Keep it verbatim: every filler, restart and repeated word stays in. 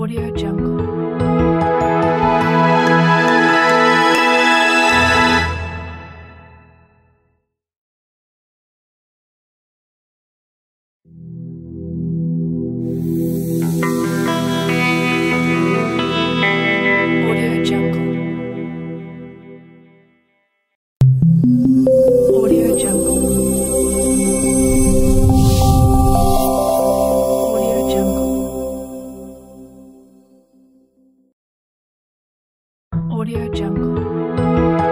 AudioJungle. AudioJungle.